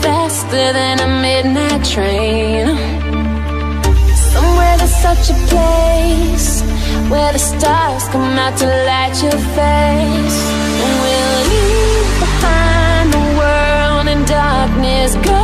Faster than a midnight train. Somewhere there's such a place where the stars come out to light your face, and we'll leave behind the world in darkness.